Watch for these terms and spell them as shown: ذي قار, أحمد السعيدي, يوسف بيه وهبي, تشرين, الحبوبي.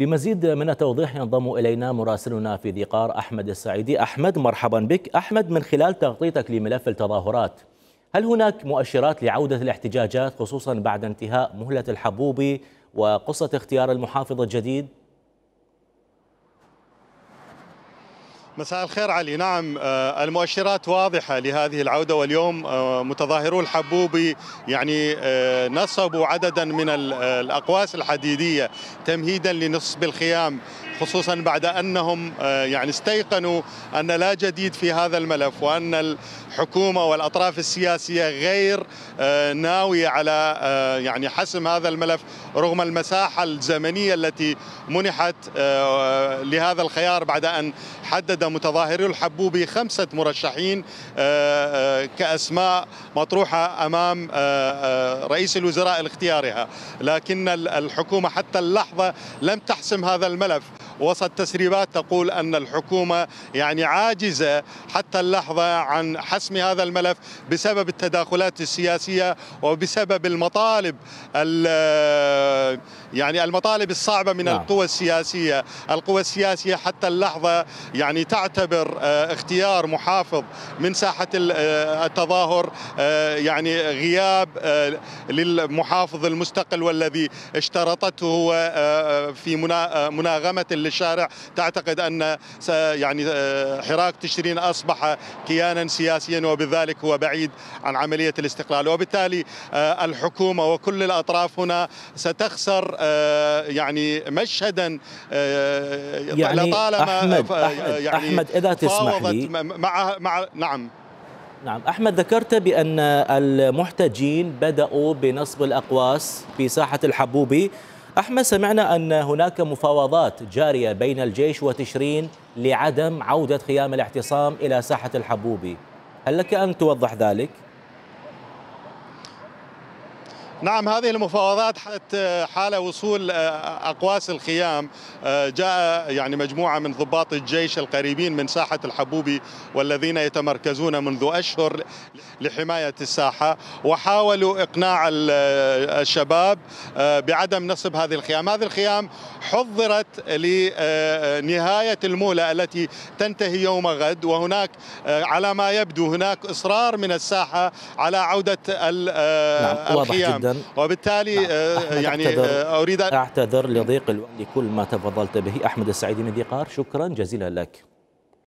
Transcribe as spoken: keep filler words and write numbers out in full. لمزيد من التوضيح ينضم إلينا مراسلنا في ذي قار أحمد السعيدي. أحمد، مرحبا بك. أحمد، من خلال تغطيتك لملف التظاهرات، هل هناك مؤشرات لعودة الاحتجاجات خصوصا بعد انتهاء مهلة الحبوبي وقصة اختيار المحافظ الجديد؟ مساء الخير علي. نعم، المؤشرات واضحة لهذه العودة، واليوم متظاهرو الحبوبي يعني نصبوا عددا من الأقواس الحديدية تمهيدا لنصب الخيام، خصوصا بعد أنهم يعني استيقنوا أن لا جديد في هذا الملف، وأن الحكومة والأطراف السياسية غير ناوية على يعني حسم هذا الملف رغم المساحة الزمنية التي منحت لهذا الخيار، بعد أن حدد متظاهري الحبوبي خمسة مرشحين كأسماء مطروحة أمام رئيس الوزراء لاختيارها، لكن الحكومة حتى اللحظة لم تحسم هذا الملف، وسط تسريبات تقول أن الحكومة يعني عاجزة حتى اللحظة عن حسم هذا الملف بسبب التداخلات السياسية وبسبب المطالب يعني المطالب الصعبة من القوى السياسية. القوى السياسية حتى اللحظة يعني تعتبر اختيار محافظ من ساحة التظاهر يعني غياب للمحافظ المستقل والذي اشترطته في مناغمة للشارع. تعتقد أن يعني حراك تشرين أصبح كيانا سياسيا، وبذلك هو بعيد عن عملية الاستقلال، وبالتالي الحكومة وكل الأطراف هنا ستخسر يعني مشهدا يعني لطالما أحمد, أحمد, يعني أحمد إذا تسمح لي مع, مع نعم نعم أحمد، ذكرت بأن المحتجين بدأوا بنصب الأقواس في ساحة الحبوبي. أحمد، سمعنا أن هناك مفاوضات جارية بين الجيش وتشرين لعدم عودة خيام الاعتصام إلى ساحة الحبوبي، هل لك أن توضح ذلك؟ نعم، هذه المفاوضات حتى حال وصول أقواس الخيام جاء يعني مجموعة من ضباط الجيش القريبين من ساحة الحبوبي والذين يتمركزون منذ أشهر لحماية الساحة، وحاولوا إقناع الشباب بعدم نصب هذه الخيام. هذه الخيام حضرت لنهاية المولة التي تنتهي يوم غد، وهناك على ما يبدو هناك إصرار من الساحة على عودة الخيام. وبالتالي نعم. يعني أعتذر. أريد أن أعتذر لضيق الوقت لكل ما تفضلت به. أحمد السعيدي من ذي قار، شكرا جزيلا لك.